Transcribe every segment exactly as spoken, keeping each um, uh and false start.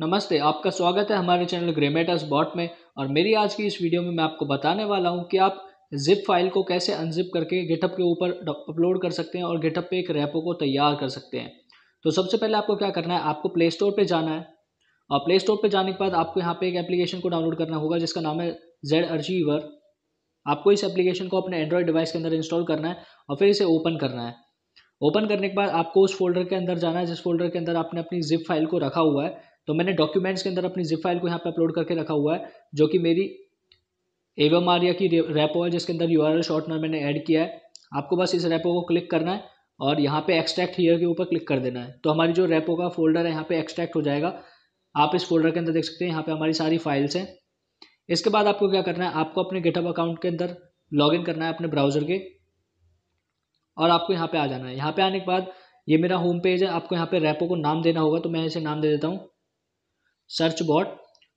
नमस्ते, आपका स्वागत है हमारे चैनल ग्रे मैटर्स बॉट में। और मेरी आज की इस वीडियो में मैं आपको बताने वाला हूं कि आप जिप फाइल को कैसे अनजिप करके गिटहब के ऊपर अपलोड कर सकते हैं और गिटहब पे एक रेपो को तैयार कर सकते हैं। तो सबसे पहले आपको क्या करना है, आपको प्ले स्टोर पर जाना है और प्ले स्टोर पर जाने के बाद आपको यहाँ पर एक एप्लीकेशन को डाउनलोड करना होगा जिसका नाम है जेड अर्चीवर। आपको इस एप्लीकेशन को अपने एंड्रॉयड डिवाइस के अंदर इंस्टॉल करना है और फिर इसे ओपन करना है। ओपन करने के बाद आपको उस फोल्डर के अंदर जाना है जिस फोल्डर के अंदर आपने अपनी जिप फाइल को रखा हुआ है। तो मैंने डॉक्यूमेंट्स के अंदर अपनी जिप फाइल को यहाँ पे अपलोड करके रखा हुआ है जो कि मेरी एवम आर्या की रेपो है जिसके अंदर यू आर एल शॉर्टनर मैंने ऐड किया है। आपको बस इस रेपो को क्लिक करना है और यहाँ पे एक्सट्रैक्ट हियर के ऊपर क्लिक कर देना है। तो हमारी जो रेपो का फोल्डर है यहाँ पे एक्सट्रैक्ट हो जाएगा। आप इस फोल्डर के अंदर देख सकते हैं, यहाँ पे हमारी सारी फाइल्स हैं। इसके बाद आपको क्या करना है, आपको अपने गिटहब अकाउंट के अंदर लॉग इन करना है अपने ब्राउजर के और आपको यहाँ पे आ जाना है। यहाँ पे आने के बाद ये मेरा होम पेज है, आपको यहाँ पे रेपो को नाम देना होगा। तो मैं इसे नाम दे देता हूँ सर्च बॉट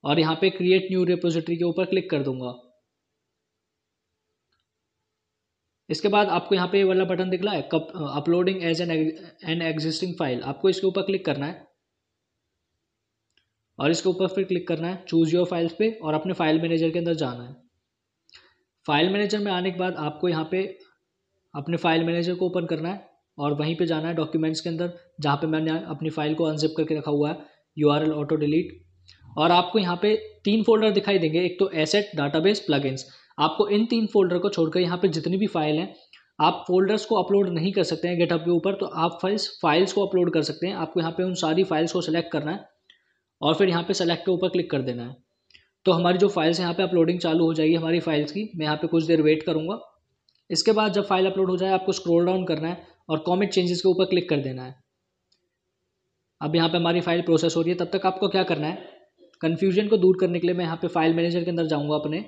और यहाँ पे क्रिएट न्यू रिपोजिटरी के ऊपर क्लिक कर दूंगा। इसके बाद आपको यहाँ पे ये वाला बटन दिख रहा है uploading as an an existing file, आपको इसके ऊपर क्लिक करना है और इसके ऊपर फिर क्लिक करना है चूज योर फाइल्स पे और अपने फाइल मैनेजर के अंदर जाना है। फाइल मैनेजर में आने के बाद आपको यहाँ पे अपने फाइल मैनेजर को ओपन करना है और वहीं पे जाना है डॉक्यूमेंट्स के अंदर जहाँ पे मैंने अपनी फाइल को अनजिप करके रखा हुआ है U R L auto delete. और आपको यहाँ पे तीन फोल्डर दिखाई देंगे, एक तो एसेट, डाटाबेस, प्लगइन्स। आपको इन तीन फोल्डर को छोड़कर यहाँ पे जितनी भी फाइल हैं आप फोल्डर्स को अपलोड नहीं कर सकते हैं गिटहब के ऊपर। तो आप फाइल्स फाइल्स को अपलोड कर सकते हैं। आपको यहाँ पे उन सारी फाइल्स को सेलेक्ट करना है और फिर यहाँ पे सेलेक्ट के ऊपर क्लिक कर देना है। तो हमारी जो फाइल्स यहाँ पे अपलोडिंग चालू हो जाएगी हमारी फाइल्स की। मैं यहाँ पे कुछ देर वेट करूँगा। इसके बाद जब फाइल अपलोड हो जाए आपको स्क्रॉल डाउन करना है और कमिट चेंजेस के ऊपर क्लिक कर देना है। अब यहाँ पे हमारी फाइल प्रोसेस हो रही है, तब तक आपको क्या करना है, कन्फ्यूजन को दूर करने के लिए मैं यहाँ पे फाइल मैनेजर के अंदर जाऊँगा। अपने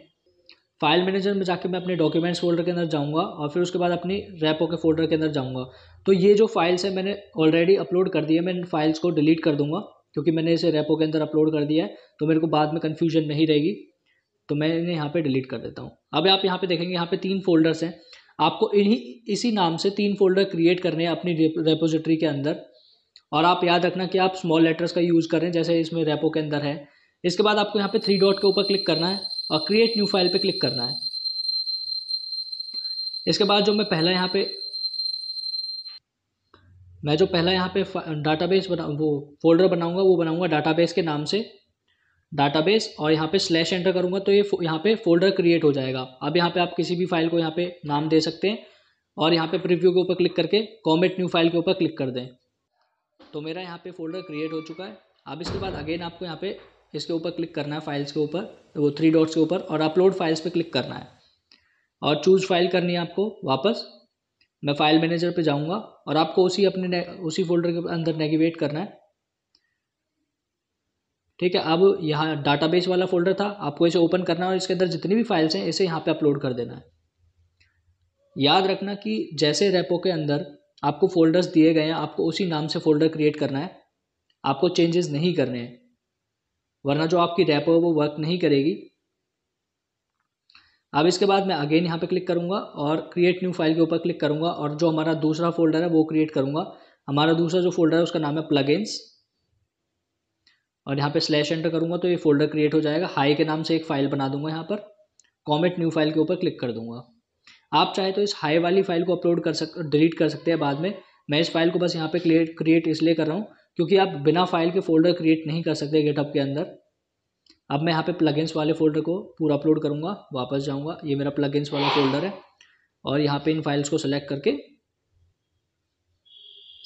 फाइल मैनेजर में जाके मैं अपने डॉक्यूमेंट्स फोल्डर के अंदर जाऊँगा और फिर उसके बाद अपनी रेपो के फोल्डर के अंदर जाऊँगा। तो ये जो फाइल्स है मैंने ऑलरेडी अपलोड कर दी है। मैं इन फाइल्स को डिलीट कर दूँगा क्योंकि मैंने इसे रेपो के अंदर अपलोड कर दिया है तो मेरे को बाद में कन्फ्यूजन नहीं रहेगी। तो मैं इन्हें यहाँ पर डिलीट कर देता हूँ। अब आप यहाँ पर देखेंगे यहाँ पर तीन फोल्डर्स हैं। आपको इन्हीं इसी नाम से तीन फोल्डर क्रिएट करने हैं अपनी रेपोजिटरी के अंदर। और आप याद रखना कि आप स्मॉल लेटर्स का यूज़ करें जैसे इसमें रेपो के अंदर है। इसके बाद आपको यहाँ पे थ्री डॉट के ऊपर क्लिक करना है और क्रिएट न्यू फाइल पे क्लिक करना है। इसके बाद जो मैं पहला यहाँ पे मैं जो पहला यहाँ पे डाटाबेस बना वो फोल्डर बनाऊँगा वो बनाऊँगा डाटाबेस के नाम से डाटाबेस और यहाँ पे स्लैश एंटर करूँगा तो ये यह यहाँ पे फोल्डर क्रिएट हो जाएगा। अब यहाँ पे आप किसी भी फाइल को यहाँ पे नाम दे सकते हैं और यहाँ पे प्रीव्यू के ऊपर क्लिक करके कमिट न्यू फाइल के ऊपर क्लिक कर दें। तो मेरा यहाँ पे फोल्डर क्रिएट हो चुका है। अब इसके बाद अगेन आपको यहाँ पे इसके ऊपर क्लिक करना है फाइल्स के ऊपर वो थ्री डॉट्स के ऊपर और अपलोड फाइल्स पे क्लिक करना है और चूज़ फाइल करनी है आपको। वापस मैं फाइल मैनेजर पे जाऊँगा और आपको उसी अपने उसी फोल्डर के अंदर नेविगेट करना है। ठीक है, अब यहाँ डाटाबेस वाला फोल्डर था, आपको इसे ओपन करना है और इसके अंदर जितनी भी फाइल्स हैं इसे यहाँ पर अपलोड कर देना है। याद रखना कि जैसे रेपो के अंदर आपको फोल्डर्स दिए गए हैं आपको उसी नाम से फोल्डर क्रिएट करना है। आपको चेंजेस नहीं करने हैं वरना जो आपकी रेपो है वो वर्क नहीं करेगी। अब इसके बाद मैं अगेन यहाँ पे क्लिक करूँगा और क्रिएट न्यू फाइल के ऊपर क्लिक करूँगा और जो हमारा दूसरा फोल्डर है वो क्रिएट करूँगा। हमारा दूसरा जो फोल्डर है उसका नाम है प्लगइन्स और यहाँ पे स्लैश एंटर करूँगा तो ये फोल्डर क्रिएट हो जाएगा। हाई के नाम से एक फाइल बना दूंगा, यहाँ पर कमिट न्यू फाइल के ऊपर क्लिक कर दूंगा। आप चाहे तो इस हाई वाली फाइल को अपलोड कर सक डिलीट कर सकते हैं बाद में। मैं इस फाइल को बस यहाँ पे क्रिएट क्रिएट इसलिए कर रहा हूँ क्योंकि आप बिना फाइल के फोल्डर क्रिएट नहीं कर सकते गिटहब के अंदर। अब मैं यहाँ पे प्लगइन्स वाले फोल्डर को पूरा अपलोड करूँगा। वापस जाऊँगा, ये मेरा प्लगइन्स वाला फोल्डर है और यहाँ पे इन फाइल्स को सिलेक्ट करके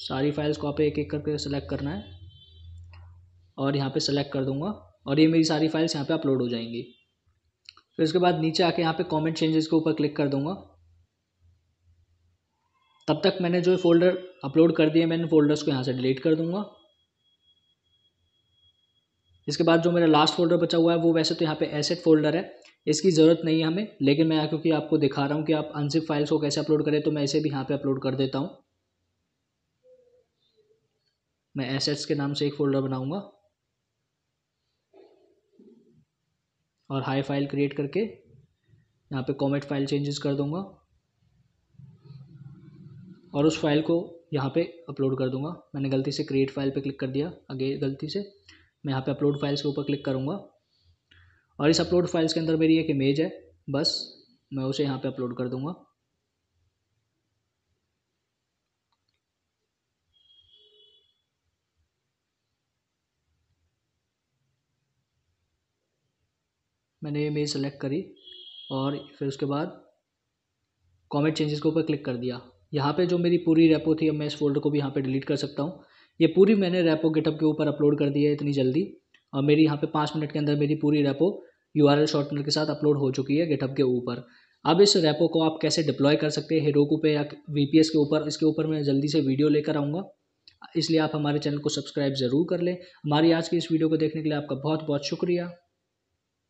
सारी फाइल्स को आप एक एक करके सेलेक्ट करना है और यहाँ पर सेलेक्ट कर दूँगा और ये मेरी सारी फाइल्स यहाँ पर अपलोड हो जाएंगी। फिर उसके बाद नीचे आके यहाँ पे कमेंट चेंजेस के ऊपर क्लिक कर दूंगा। तब तक मैंने जो फोल्डर अपलोड कर दिए मैंने फोल्डर्स को यहाँ से डिलीट कर दूंगा। इसके बाद जो मेरा लास्ट फोल्डर बचा हुआ है वो वैसे तो यहाँ पे एसेट फोल्डर है, इसकी ज़रूरत नहीं है हमें, लेकिन मैं क्योंकि आपको दिखा रहा हूँ कि आप अनजिप फाइल्स को कैसे अपलोड करें तो मैं इसे भी यहाँ पर अपलोड कर देता हूँ। मैं एसेट्स के नाम से एक फोल्डर बनाऊँगा और हाई फाइल क्रिएट करके यहाँ पे कमेंट फाइल चेंजेस कर दूंगा और उस फाइल को यहाँ पे अपलोड कर दूंगा। मैंने गलती से क्रिएट फाइल पे क्लिक कर दिया, अगेन गलती से मैं यहाँ पे अपलोड फाइल्स के ऊपर क्लिक करूँगा और इस अपलोड फाइल्स के अंदर मेरी एक इमेज है, बस मैं उसे यहाँ पे अपलोड कर दूँगा। मैंने इमेज सेलेक्ट करी और फिर उसके बाद कॉमेंट चेंजेस के ऊपर क्लिक कर दिया। यहाँ पे जो मेरी पूरी रेपो थी, अब मैं इस फोल्डर को भी यहाँ पे डिलीट कर सकता हूँ। ये पूरी मैंने रेपो गिटहब के ऊपर अपलोड कर दी है इतनी जल्दी, और मेरी यहाँ पे पाँच मिनट के अंदर मेरी पूरी repo U R L shortener के साथ अपलोड हो चुकी है गिटहब के ऊपर। अब इस रेपो को आप कैसे डिप्लॉय कर सकते हैं हेरोकू पे या वी पी एस के ऊपर, इसके ऊपर मैं जल्दी से वीडियो लेकर आऊँगा, इसलिए आप हमारे चैनल को सब्सक्राइब ज़रूर कर लें। हमारी आज की इस वीडियो को देखने के लिए आपका बहुत बहुत शुक्रिया।